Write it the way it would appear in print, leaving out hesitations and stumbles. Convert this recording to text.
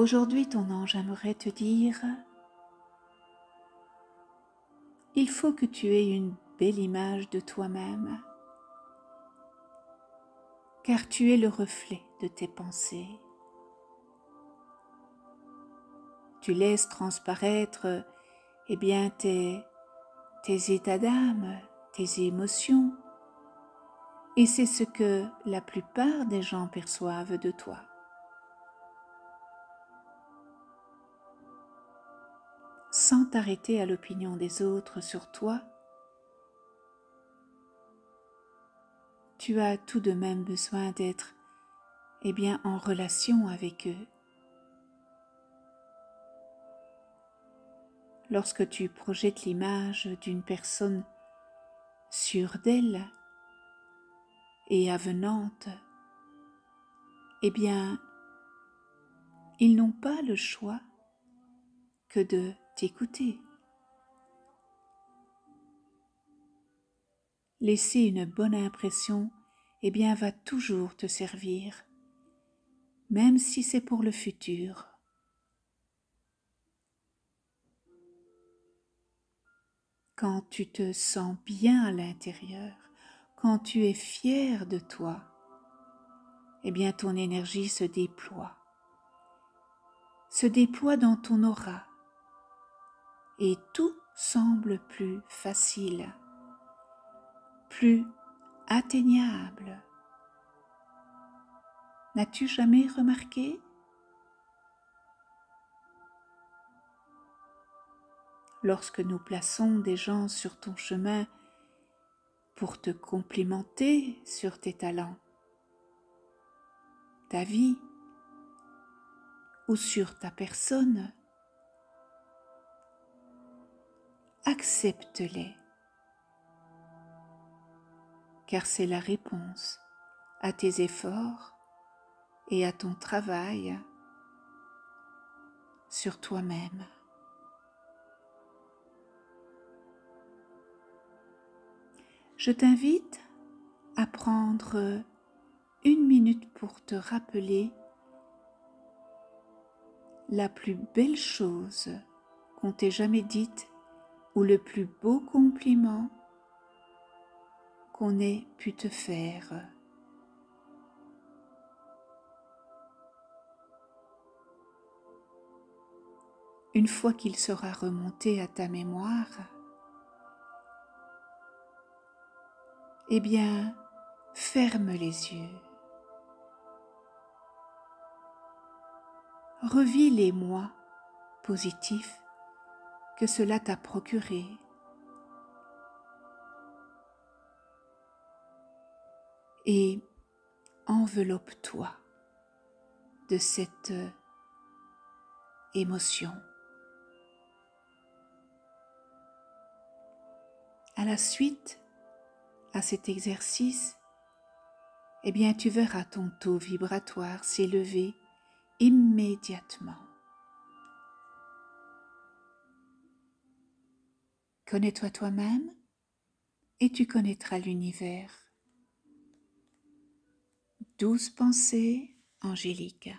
Aujourd'hui, ton ange aimerait te dire « Il faut que tu aies une belle image de toi-même, car tu es le reflet de tes pensées. Tu laisses transparaître tes états d'âme, tes émotions, et c'est ce que la plupart des gens perçoivent de toi. Sans t'arrêter à l'opinion des autres sur toi, tu as tout de même besoin d'être en relation avec eux. Lorsque tu projettes l'image d'une personne sûre d'elle et avenante, ils n'ont pas le choix que de t'écouter. Laisser une bonne impression, va toujours te servir, même si c'est pour le futur. Quand tu te sens bien à l'intérieur, quand tu es fier de toi, ton énergie se déploie dans ton aura, et tout semble plus facile, plus atteignable. N'as-tu jamais remarqué? Lorsque nous plaçons des gens sur ton chemin pour te complimenter sur tes talents, ta vie ou sur ta personne, accepte-les, car c'est la réponse à tes efforts et à ton travail sur toi-même. Je t'invite à prendre une minute pour te rappeler la plus belle chose qu'on t'ait jamais dite ou le plus beau compliment qu'on ait pu te faire. Une fois qu'il sera remonté à ta mémoire, ferme les yeux. Revis les mois positifs que cela t'a procuré. Et enveloppe-toi de cette émotion. À la suite, à cet exercice, tu verras ton taux vibratoire s'élever immédiatement. Connais-toi toi-même et tu connaîtras l'univers. Douce pensée angélique.